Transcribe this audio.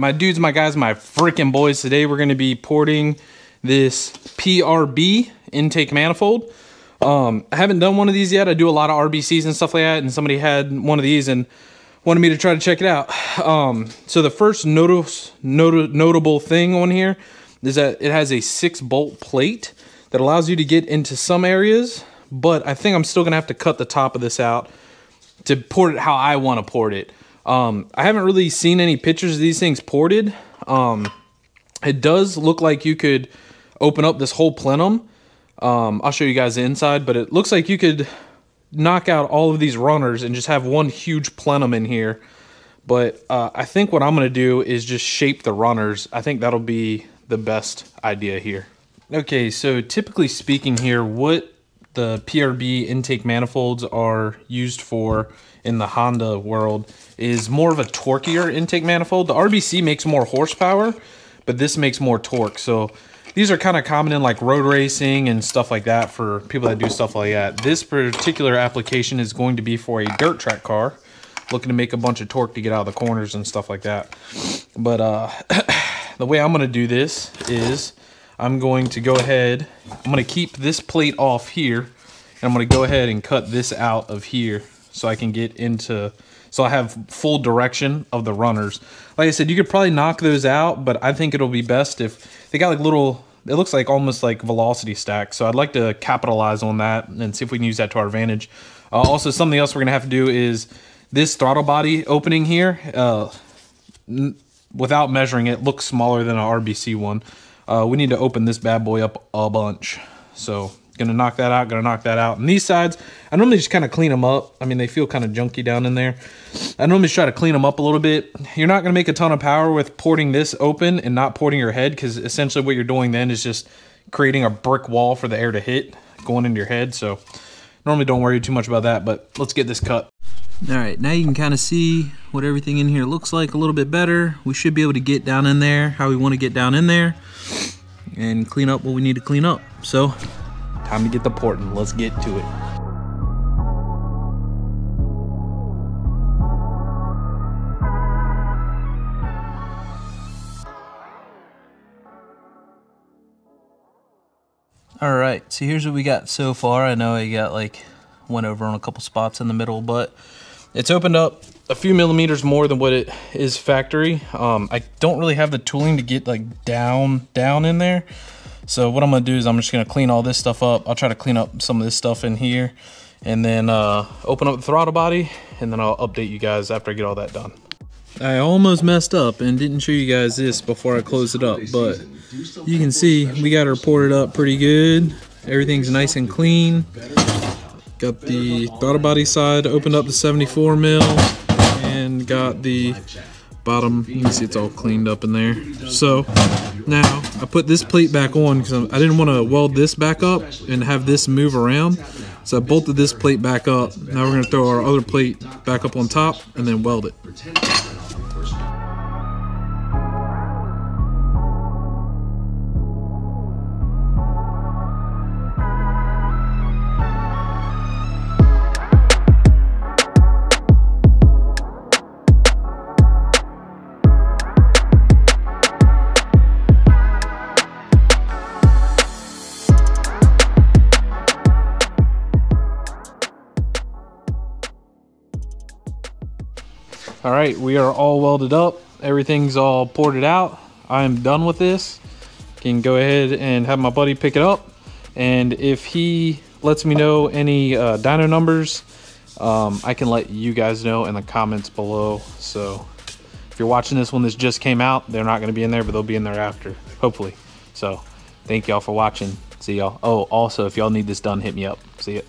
My dudes, my guys, my freaking boys, today we're gonna be porting this PRB intake manifold. I haven't done one of these yet. I do a lot of RBCs and stuff like that, and somebody had one of these and wanted me to try to check it out. So the first notable thing on here is that it has a 6-bolt plate that allows you to get into some areas, but I think I'm still gonna have to cut the top of this out to port it how I wanna port it. I haven't really seen any pictures of these things ported. It does look like you could open up this whole plenum. I'll show you guys the inside, but it looks like you could knock out all of these runners and just have one huge plenum in here. But I think what I'm gonna do is just shape the runners. I think that'll be the best idea here. Okay, so typically speaking here, what the PRB intake manifolds are used for in the Honda world is more of a torquier intake manifold. The RBC makes more horsepower, but this makes more torque. So these are kind of common in like road racing and stuff like that for people that do stuff like that. This particular application is going to be for a dirt track car, looking to make a bunch of torque to get out of the corners and stuff like that. But the way I'm gonna do this is I'm going to go ahead, I'm gonna keep this plate off here, and I'm gonna go ahead and cut this out of here so I can get into, so I have full direction of the runners. Like I said, you could probably knock those out, but I think it'll be best if they got like little, it looks like almost like velocity stacks. So I'd like to capitalize on that and see if we can use that to our advantage. Also, something else we're gonna have to do is this throttle body opening here, without measuring it, looks smaller than an RBC one. We need to open this bad boy up a bunch. So gonna knock that out, gonna knock that out. And these sides, I normally just kind of clean them up. I mean, they feel kind of junky down in there. I normally just try to clean them up a little bit. You're not gonna make a ton of power with porting this open and not porting your head, because essentially what you're doing then is just creating a brick wall for the air to hit going into your head. So normally don't worry too much about that, but let's get this cut. All right, now you can kind of see what everything in here looks like a little bit better. We should be able to get down in there how we want to get down in there and clean up what we need to clean up. So time to get the porting. Let's get to it. All right, so here's what we got so far. I know I got like went over on a couple spots in the middle, but it's opened up a few millimeters more than what it is factory. I don't really have the tooling to get like down in there. So what I'm gonna do is I'm just gonna clean all this stuff up. I'll try to clean up some of this stuff in here and then open up the throttle body, and then I'll update you guys after I get all that done. I almost messed up and didn't show you guys this before I closed it up, but you can see we got her ported up pretty good. Everything's nice and clean. Got the throttle body side opened up to 74 mil and got the bottom, you can see it's all cleaned up in there. So now I put this plate back on because I didn't want to weld this back up and have this move around, so I bolted this plate back up. Now we're going to throw our other plate back up on top and then weld it. All right, we are all welded up. Everything's all ported out. I am done with this. Can go ahead and have my buddy pick it up. And if he lets me know any dyno numbers, I can let you guys know in the comments below. So if you're watching this when this just came out, they're not gonna be in there, but they'll be in there after, hopefully. So thank y'all for watching. See y'all. Oh, also, if y'all need this done, hit me up. See ya.